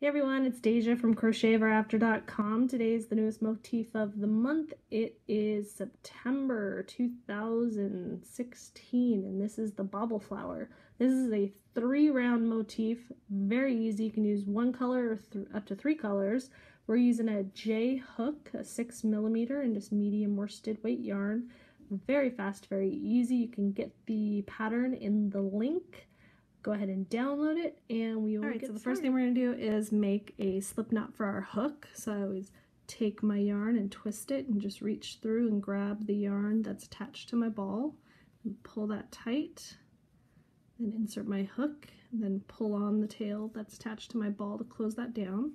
Hey everyone, it's Deja from crocheteverafter.com. Today is the newest motif of the month. It is September 2016 and this is the Bobble Flower. This is a 3-round motif, very easy. You can use one color or up to 3 colors. We're using a J hook, a 6mm and just medium worsted weight yarn. Very fast, very easy. You can get the pattern in the link. Go ahead and download it and we will get started. So the first thing we're going to do is make a slip knot for our hook. So I always take my yarn and twist it and just reach through and grab the yarn that's attached to my ball and pull that tight and insert my hook and then pull on the tail that's attached to my ball to close that down.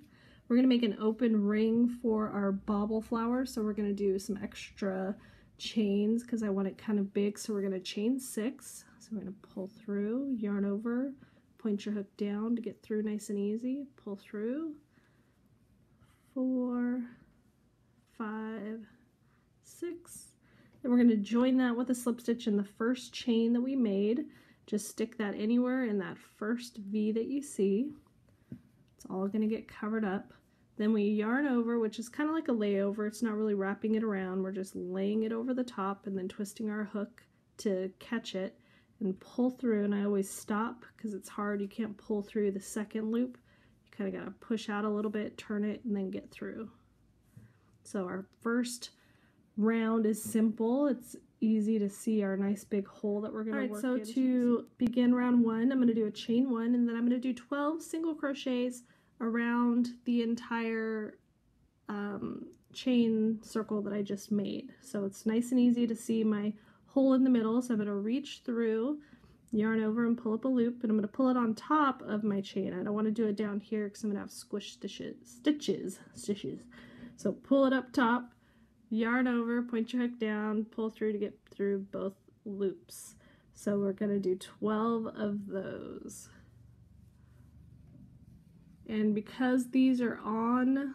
We're going to make an open ring for our bobble flower, so we're going to do some extra chains because I want it kind of big, so we're going to chain 6. So we're going to pull through, yarn over, point your hook down to get through nice and easy, pull through, 4, 5, 6, then we're going to join that with a slip stitch in the first chain that we made. Just stick that anywhere in that first V that you see. It's all going to get covered up. Then we yarn over, which is kind of like a layover. It's not really wrapping it around, we're just laying it over the top and then twisting our hook to catch it and pull through. And I always stop because it's hard, you can't pull through the second loop. You kind of got to push out a little bit, turn it, and then get through. So our first round is simple. It's easy to see our nice big hole that we're going to work in. Alright, so to begin round 1, I'm going to do a chain 1 and then I'm going to do 12 single crochets around the entire chain circle that I just made. So it's nice and easy to see my hole in the middle. So I'm going to reach through, yarn over, and pull up a loop, and I'm going to pull it on top of my chain. I don't want to do it down here because I'm going to have squish stitches. So pull it up top, yarn over, point your hook down, pull through to get through both loops. So we're going to do 12 of those. And because these are on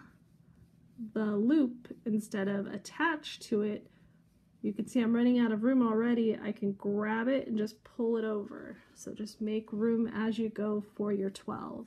the loop instead of attached to it, you can see I'm running out of room already. I can grab it and just pull it over. So just make room as you go for your 12.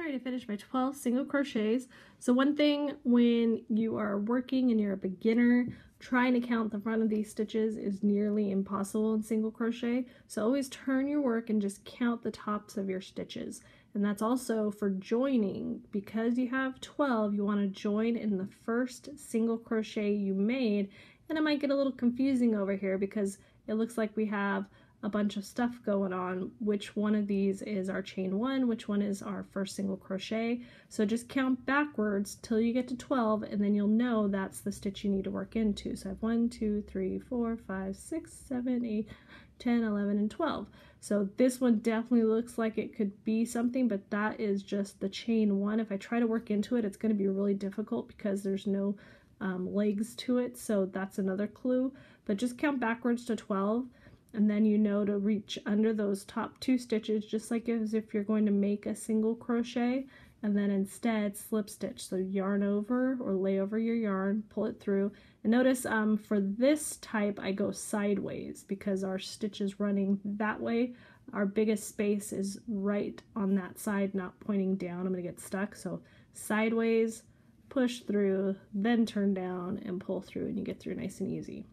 All right, I finished my 12 single crochets. So one thing when you are working and you're a beginner, trying to count the front of these stitches is nearly impossible in single crochet. So always turn your work and just count the tops of your stitches. And that's also for joining. Because you have 12, you want to join in the first single crochet you made. And it might get a little confusing over here because it looks like we have a bunch of stuff going on. Which one of these is our chain 1? Which one is our first single crochet? So just count backwards till you get to 12 and then you'll know that's the stitch you need to work into. So I have 1, 2, 3, 4, 5, 6, 7, 8, 10, 11, and 12. So this one definitely looks like it could be something, but that is just the chain 1. If I try to work into it, it's going to be really difficult because there's no legs to it, so that's another clue. But just count backwards to 12 and then you know to reach under those top 2 stitches, just like as if you're going to make a single crochet, and then instead slip stitch. So yarn over or lay over your yarn, pull it through. And notice for this type I go sideways because our stitch is running that way. Our biggest space is right on that side, not pointing down. I'm gonna get stuck, so sideways, push through, then turn down and pull through, and you get through nice and easy.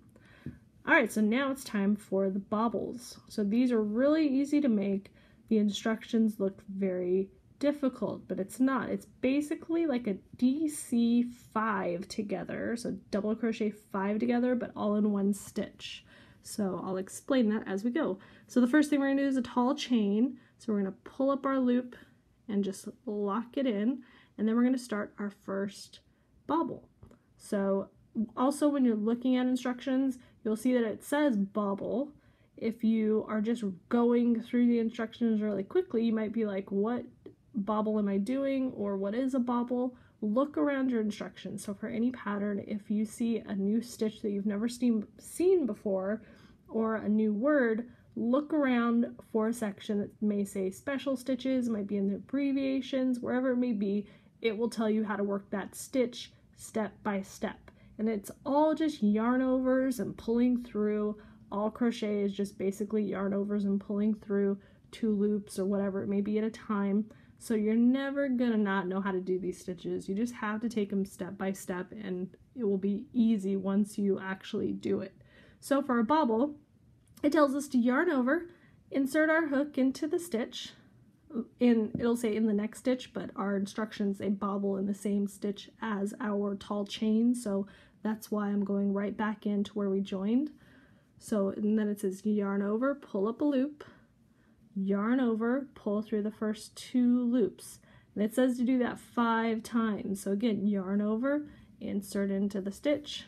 Alright, so now it's time for the bobbles. So these are really easy to make. The instructions look very difficult, but it's not. It's basically like a DC 5 together, so double crochet 5 together, but all in one stitch. So I'll explain that as we go. So the first thing we're going to do is a tall chain. So we're going to pull up our loop and just lock it in. And then we're going to start our first bobble. So also when you're looking at instructions, you'll see that it says bobble. If you are just going through the instructions really quickly, you might be like, what bobble am I doing? Or what is a bobble? Look around your instructions. So for any pattern, if you see a new stitch that you've never seen before, or a new word, look around for a section that may say special stitches, might be in the abbreviations, wherever it may be. It will tell you how to work that stitch step by step. And it's all just yarn overs and pulling through. All crochet is just basically yarn overs and pulling through 2 loops or whatever it may be at a time. So you're never gonna not know how to do these stitches. You just have to take them step by step, and it will be easy once you actually do it. So for a bobble, it tells us to yarn over, insert our hook into the stitch, it'll say in the next stitch, but our instructions say bobble in the same stitch as our tall chain, so that's why I'm going right back into where we joined. So, and then it says yarn over, pull up a loop, yarn over, pull through the first two loops. And it says to do that 5 times. So again, yarn over, insert into the stitch,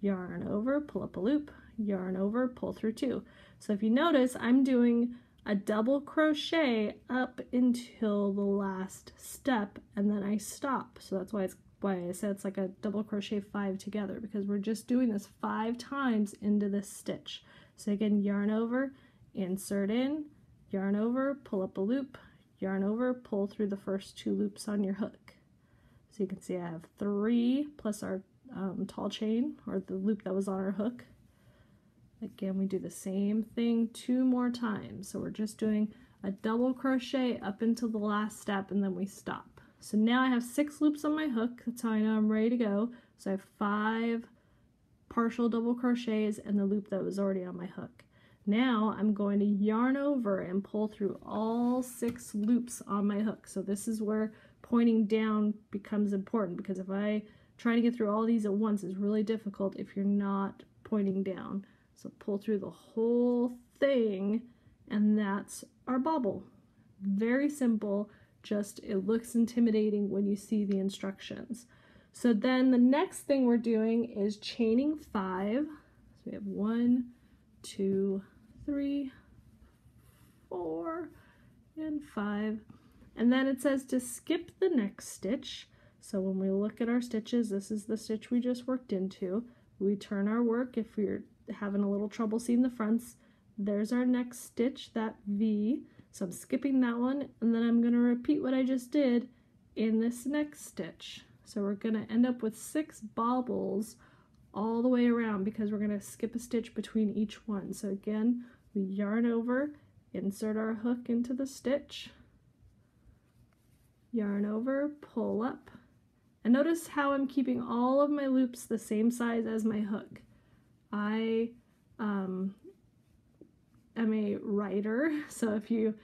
yarn over, pull up a loop, yarn over, pull through 2. So if you notice, I'm doing a double crochet up until the last step, and then I stop. So that's why I said it's like a double crochet 5 together, because we're just doing this 5 times into this stitch. So again, yarn over, insert in, yarn over, pull up a loop, yarn over, pull through the first 2 loops on your hook. So you can see I have 3 plus our tall chain, or the loop that was on our hook. Again, we do the same thing 2 more times. So we're just doing a double crochet up until the last step, and then we stop. So now I have 6 loops on my hook. That's how I know I'm ready to go. So I have 5 partial double crochets and the loop that was already on my hook. Now I'm going to yarn over and pull through all 6 loops on my hook. So this is where pointing down becomes important, because if I try to get through all these at once, it's really difficult if you're not pointing down. So pull through the whole thing, and that's our bobble. Very simple, just it looks intimidating when you see the instructions. So then the next thing we're doing is chaining 5. So we have 1, 2, 3, 4, and 5. And then it says to skip the next stitch. So when we look at our stitches, this is the stitch we just worked into. We turn our work if we're having a little trouble seeing the fronts. There's our next stitch, that V. So I'm skipping that one, and then I'm going to repeat what I just did in this next stitch. So we're going to end up with 6 bobbles all the way around, because we're going to skip a stitch between each one. So again, we yarn over, insert our hook into the stitch, yarn over, pull up, and notice how I'm keeping all of my loops the same size as my hook. I am a writer, so if you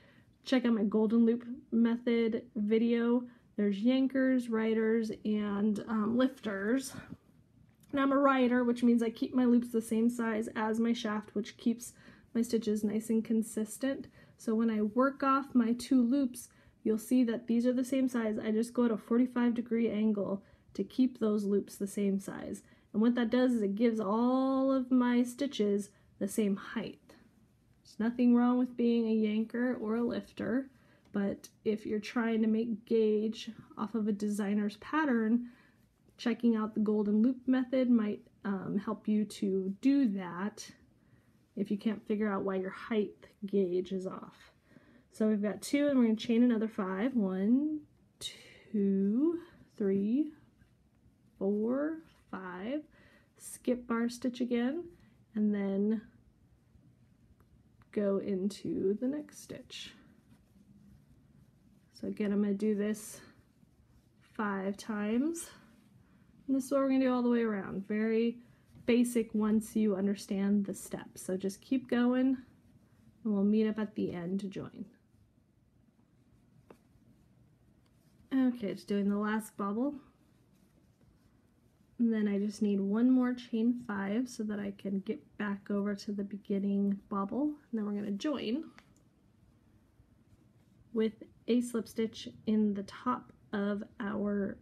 check out my golden loop method video, there's yankers, writers, and lifters. And I'm a writer, which means I keep my loops the same size as my shaft, which keeps my stitches nice and consistent. So when I work off my 2 loops, you'll see that these are the same size. I just go at a 45-degree angle to keep those loops the same size. And what that does is it gives all of my stitches the same height. There's nothing wrong with being a yanker or a lifter, but if you're trying to make gauge off of a designer's pattern, checking out the golden loop method might help you to do that if you can't figure out why your height gauge is off. So we've got 2, and we're going to chain another 5. 1, 2, 3, 4, 5. Skip our stitch again, and then go into the next stitch. So again, I'm going to do this 5 times. And this is what we're going to do all the way around. Very basic once you understand the steps. So just keep going, and we'll meet up at the end to join. Okay, just doing the last bobble. And then I just need 1 more chain 5 so that I can get back over to the beginning bobble. And then we're going to join with a slip stitch in the top of our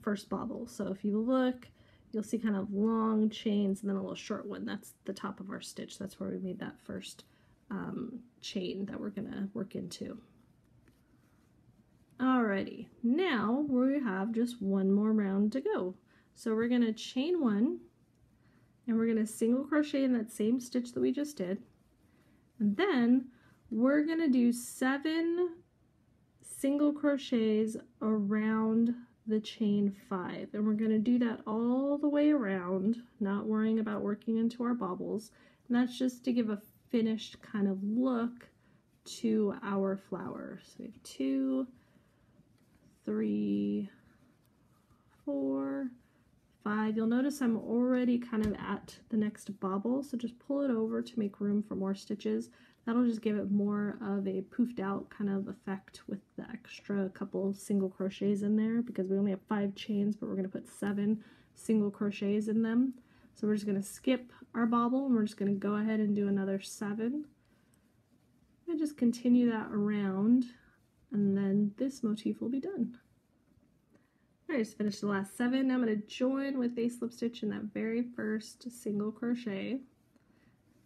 first bobble. So if you look, you'll see kind of long chains and then a little short one. That's the top of our stitch. That's where we made that first chain that we're going to work into. Alrighty, now we have just 1 more round to go. So we're going to chain 1, and we're going to single crochet in that same stitch that we just did, and then we're going to do 7 single crochets around the chain 5, and we're going to do that all the way around, not worrying about working into our bobbles, and that's just to give a finished kind of look to our flower. So we have 2, three, four, five. You'll notice I'm already kind of at the next bobble, so just pull it over to make room for more stitches. That'll just give it more of a poofed out kind of effect with the extra couple single crochets in there, because we only have 5 chains, but we're going to put 7 single crochets in them. So we're just going to skip our bobble and we're just going to go ahead and do another 7. And just continue that around, and then this motif will be done. I just finished the last 7. Now I'm going to join with a slip stitch in that very first single crochet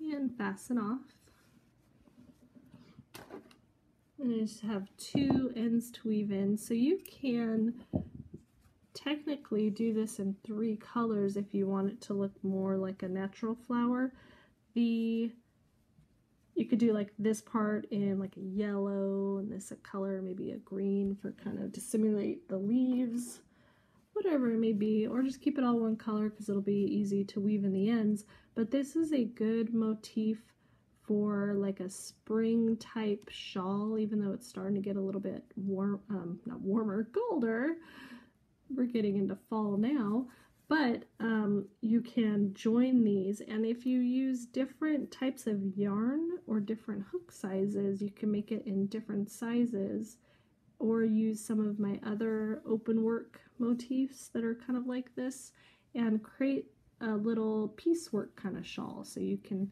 and fasten off. And I just have 2 ends to weave in. So you can technically do this in 3 colors if you want it to look more like a natural flower. You could do like this part in like a yellow, and this a color, maybe a green for kind of to simulate the leaves, whatever it may be, or just keep it all one color because it'll be easy to weave in the ends. But this is a good motif for like a spring type shawl, even though it's starting to get a little bit warm, not warmer, colder. We're getting into fall now, but you can join these, and if you use different types of yarn or different hook sizes, you can make it in different sizes, or use some of my other open work motifs that are kind of like this and create a little piecework kind of shawl. So you can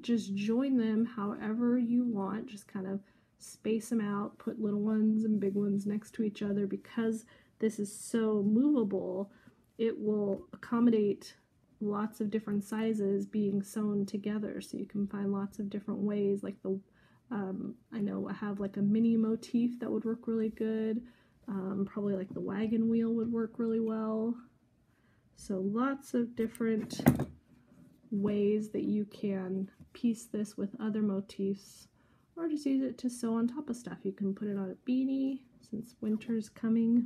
just join them however you want, just kind of space them out, put little ones and big ones next to each other. Because this is so movable, it will accommodate lots of different sizes being sewn together, so you can find lots of different ways. Like the I know I have like a mini motif that would work really good, probably like the wagon wheel would work really well. So lots of different ways that you can piece this with other motifs, or just use it to sew on top of stuff. You can put it on a beanie, since winter's coming.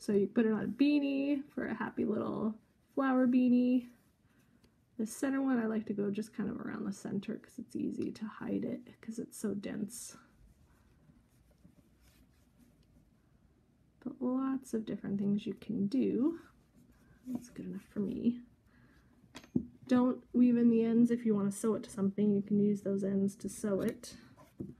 So you put it on a beanie for a happy little flower beanie. The center one, I like to go just kind of around the center because it's easy to hide it because it's so dense. But lots of different things you can do. That's good enough for me. Don't weave in the ends. If you want to sew it to something, you can use those ends to sew it.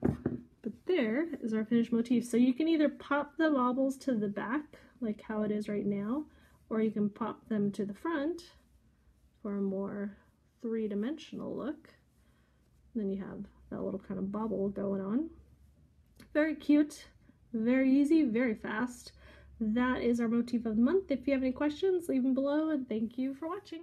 But there is our finished motif. So you can either pop the bobbles to the back, like how it is right now, or you can pop them to the front for a more three-dimensional look. And then you have that little kind of bobble going on. Very cute, very easy, very fast. That is our motif of the month. If you have any questions, leave them below, and thank you for watching.